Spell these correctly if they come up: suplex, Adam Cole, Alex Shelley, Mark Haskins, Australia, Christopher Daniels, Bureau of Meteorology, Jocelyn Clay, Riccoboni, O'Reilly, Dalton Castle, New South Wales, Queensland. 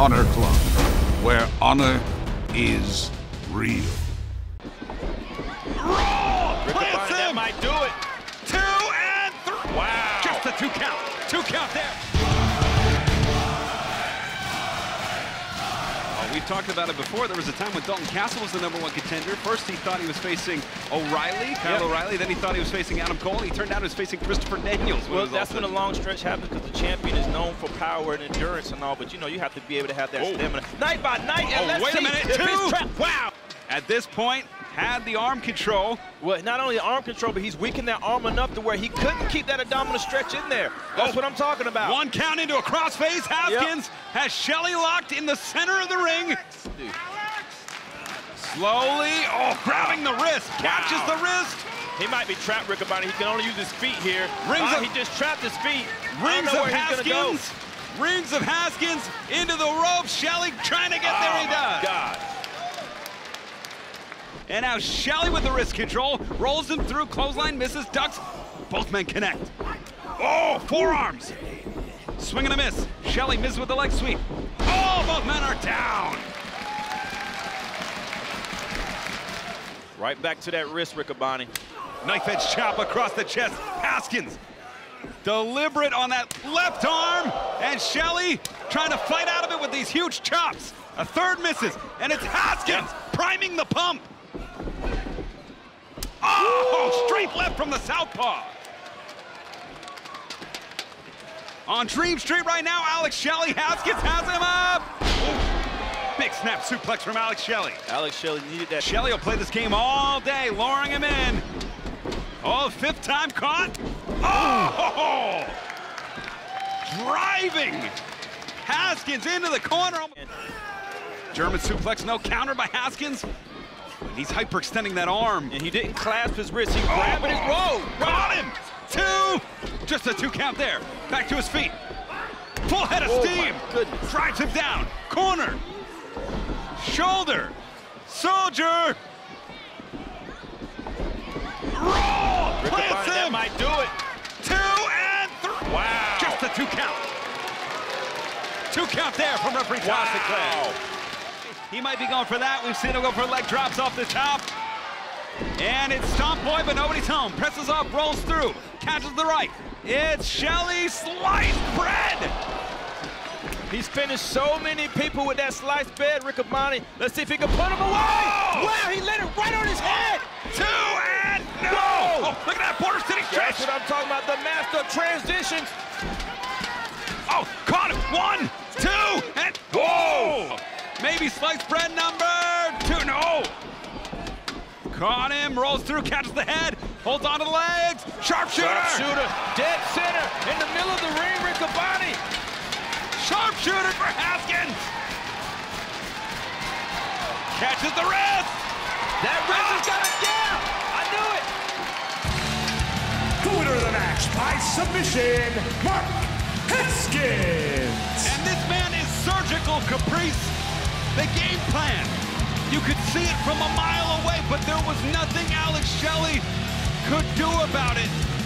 Honor Club, where honor is real. Oh, Riccoboni, that might do it. 2 and 3. Wow. Just a 2 count. 2 count there. We've talked about it before. There was a time when Dalton Castle was the #1 contender. First, he thought he was facing O'Reilly, O'Reilly. Then he thought he was facing Adam Cole. He turned out he was facing Christopher Daniels. Well, that's when a long stretch happens because the champion is known for power and endurance and all. But, you know, you have to be able to have that stamina. Night by night, and let's wait a minute. Wow. At this point, had the arm control. Well, not only the arm control, but he's weakened that arm enough to where he couldn't keep that abdominal stretch in there. That's what I'm talking about. 1 count into a crossface. Haskins has Shelley locked in the center of the ring. Alex. Slowly, grabbing the wrist, catches the wrist. He might be trapped, Riccoboni. He can only use his feet here. Rings up. He just trapped his feet. Rings of Haskins. Go. Rings of Haskins into the rope. Shelley trying to get there. He does. God. And now Shelley with the wrist control, rolls him through, clothesline, misses, ducks. Both men connect. Oh, forearms. Swing and a miss. Shelley misses with the leg sweep. Oh, both men are down. Right back to that wrist, Riccoboni. Knife edge chop across the chest. Haskins, deliberate on that left arm. And Shelley trying to fight out of it with these huge chops. A third misses, and it's Haskins priming the pump. Oh, straight left from the southpaw. On Dream Street right now, Alex Shelley. Haskins has him up. Ooh. Big snap suplex from Alex Shelley. Alex Shelley needed that. Shelley will play this game all day, luring him in. Oh, 5th time caught. Oh, driving Haskins into the corner. German suplex, no counter by Haskins. He's hyperextending that arm. And he didn't clasp his wrist. He grabbed his robe. Got him. 2. Just a 2 count there. Back to his feet. Full head of steam. Drives him down. Corner. Shoulder. Soldier. Roll. Plants him. That might do it. 2 and 3. Wow. Just a 2 count. 2 count there from referee Jocelyn Clay. He might be going for that. We've seen him go for leg drops off the top. And it's stomp boy, but nobody's home. Presses up, rolls through, catches the right. It's Shelley sliced bread. He's finished so many people with that sliced bread, Riccoboni. Let's see if he can put him away. Wow, he lit it right on his head. 2 and no. Whoa. Oh, look at that Border City stretch. That's what I'm talking about, the master of transitions. Oh, caught him. 1, 2, and whoa. Maybe sliced bread #2, no! Caught him, rolls through, catches the head, holds onto the legs, sharpshooter! Sharpshooter, dead center, in the middle of the ring, Riccoboni! Sharpshooter for Haskins! Catches the wrist! That wrist has got it down! I knew it! The winner of the match by submission, Mark Haskins! And this man is surgical caprice. The game plan, you could see it from a mile away, but there was nothing Alex Shelley could do about it.